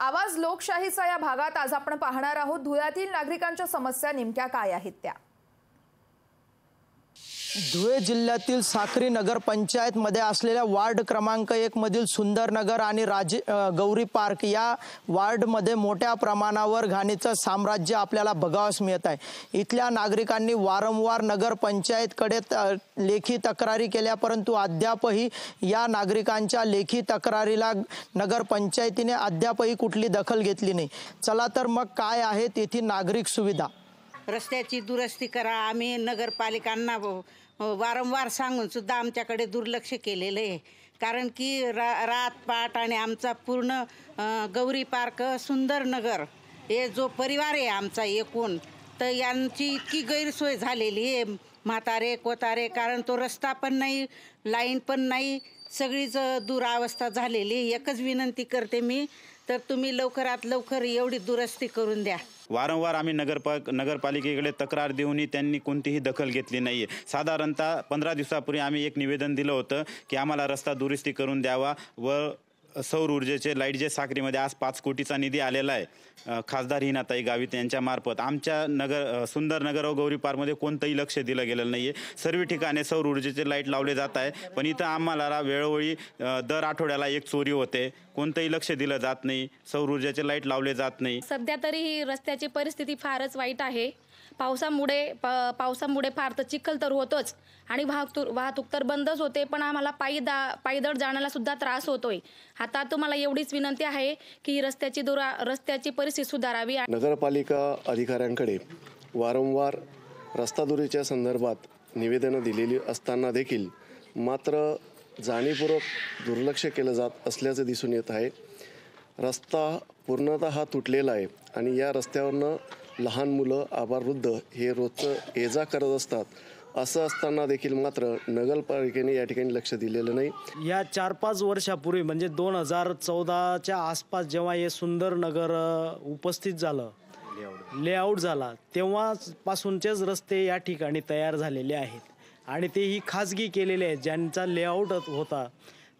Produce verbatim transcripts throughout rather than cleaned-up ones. आवाज लोकशाहीचा या भागात आज आपण पाहणार आहोत धुळ्यातील नागरिकांच्या समस्या नेमक्या काय आहेत त्या। धुळे जिल्ह्यातील साखरी नगर पंचायत मध्ये असलेल्या वार्ड क्रमांक एक मधील सुंदर नगर आणि राजे गौरी पार्क या वार्ड मध्ये मोठ्या प्रमाणावर घाणीचं साम्राज्य आपल्याला बघावस मिळत आहे। इथल्या नागरिकांनी वारंवार नगर पंचायतकडे लेखी तक्रारी केल्या परंतु अद्यापही या नागरिकांच्या लेखी तक्रारीला नगर पंचायतीने अद्यापही कुठली दखल घेतली नाही। चला तर मग काय आहे तेथील नागरिक सुविधा। रस्त्याची दुरुस्ती करा, आम्ही नगरपालिकांना वारंवार सांगून सुद्धा आमच्याकडे दुर्लक्ष केलेले आहे, कारण की रा रात पाट आणि आमचा पूर्ण गौरी पार्क सुंदर नगर हे जो परिवार आहे आमचा एकूण, तर यांची इतकी गैरसोय झालेली आहे म्हातारे कोतारे, कारण तो रस्ता पण नाही लाईन पण नाही, सगळीच दुरावस्था झालेली। एकच विनंती करते मी, तर तुम्ही लवकरात लवकर एवढी दुरुस्ती करून द्या। वारंवार आम्ही नगरपा नगरपालिकेकडे तक्रार देऊनही त्यांनी कोणतीही दखल घेतली नाही आहे। साधारणतः पंधरा दिवसापूर्वी आम्ही एक निवेदन दिलं होतं की आम्हाला रस्ता दुरुस्ती करून द्यावा व सौर ऊर्जेचे लाईट जे साखरीमध्ये आज पाच कोटीचा निधी आलेला आहे खासदार हिनाताई गावित यांच्यामार्फत, आमच्या नगर सुंदर नगर व गौरी पार्कमध्ये कोणतंही लक्ष दिलं गेलेलं नाही आहे। सर्व ठिकाणी सौर ऊर्जेचे लाईट लावले जात आहे, पण इथं आम्हाला वेळोवेळी दर आठवड्याला एक चोरी होते, कोणतंही लक्ष दिलं जात नाही, सौर ऊर्जेचे लाईट लावले जात नाही। सध्या तरी ही रस्त्याची परिस्थिती फारच वाईट आहे। पावसामुळे पावसामुळे फार तर चिखल तर होतोच आणि वाहतूक वाहतूक तर बंदच होते, पण आम्हाला पायदा पायदळ जाण्याला सुद्धा त्रास होतोय। आता तुम्हाला एवढीच विनंती आहे की रस्त्याची दुरा रस्त्याची परिस्थिती सुधारावी। नगरपालिका अधिकाऱ्यांकडे वारंवार रस्ता दुरुस्तीच्या संदर्भात निवेदनं दिलेली असताना देखील मात्र जाणीवपूर्वक दुर्लक्ष केलं जात असल्याचं दिसून येत आहे। रस्ता पूर्णतः तुटलेला आहे आणि या रस्त्यावरनं लहान मुलं आबालवृद्ध हे रोजचं ये-जा करत असतात। असं असताना देखील मात्र नगरपालिकेने या ठिकाणी लक्ष दिलेलं नाही। या चार पाच वर्षापूर्वी म्हणजे दोन हजार चौदाच्या आसपास जेव्हा हे सुंदर नगर उपस्थित झालं लेआउट झाला तेव्हापासूनचेच रस्ते या ठिकाणी तयार झालेले आहेत आणि तेही खाजगी केलेले आहेत। ज्यांचा लेआउट होता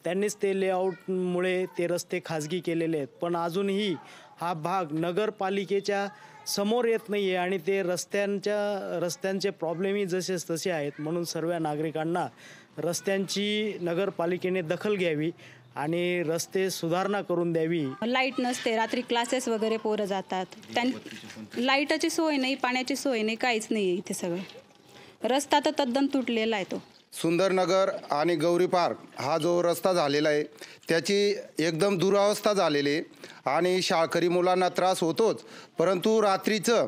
त्यांनीच ते लेआउटमुळे ते रस्ते खाजगी केलेले आहेत, पण अजूनही हा भाग नगरपालिकेच्या समोर येत नाही आहे आणि ते रस्त्यांच्या रस्त्यांचे प्रॉब्लेमही जसेच तसे आहेत। म्हणून सर्व नागरिकांना रस्त्यांची नगरपालिकेने दखल घ्यावी आणि रस्ते सुधारणा करून द्यावी। लाईट नसते, रात्री क्लासेस वगैरे पोरं जातात, त्यां लाईटाची सोय नाही, पाण्याची सोय नाही, काहीच नाही आहे इथे सगळं। रस्ता तर तद्दन तुटलेला आहे। तो सुंदर नगर आणि गौरी पार्क हा जो रस्ता झालेला आहे त्याची एकदम दुरावस्था झालेली आहे आणि शाळकरी मुलांना त्रास होतोच, परंतु रात्रीचं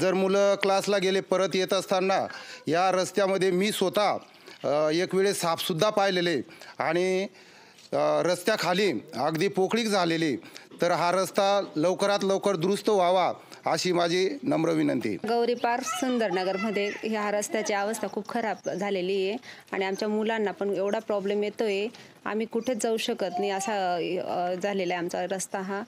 जर मुलं क्लासला गेले परत येत असताना या रस्त्यामध्ये मी स्वतः एक वेळेस सापसुद्धा पाहिलेले आणि रस्त्याखाली अगदी पोकळीक झालेली। तर हा रस्ता लवकरात लवकर दुरुस्त व्हावा अशी माझी नम्र विनंती। गौरी पार्क सुंदर नगरमध्ये ह्या रस्त्याची अवस्था खूप खराब झालेली आहे आणि आमच्या मुलांना पण एवढा प्रॉब्लेम येतोय, आम्ही कुठेच जाऊ शकत नाही असा झालेला आहे आमचा रस्ता हा,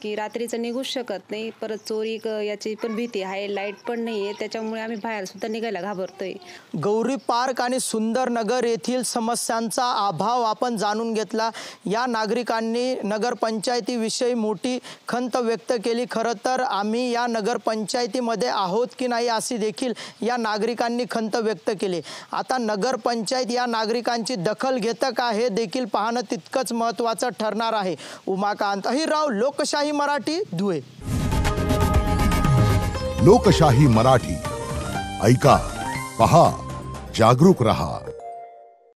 की रात्रीचं निघूच शकत नाही, परत चोरी याची पण भीती आहे, लाईट पण नाही आहे, त्याच्यामुळे आम्ही बाहेरसुद्धा निघायला घाबरतोय। गौरी पार्क आणि सुंदर नगर येथील समस्यांचा अभाव आपण जाणून घेतला। या नागरिकांनी नगरपंचायतीविषयी मोठी खंत व्यक्त केली। खरं तर आम्ही या नगरपंचायतीमध्ये आहोत की नाही अशी देखील या नागरिकांनी खंत व्यक्त केली। आता नगरपंचायत या नागरिकांची दखल घेतं का हे देखील पाहणं तितकंच महत्त्वाचं ठरणार आहे। उमाकांत अहिराव, लोकशाही मराठी धुळे। लोकशाही मराठी ऐका, पहा, जागरूक रहा।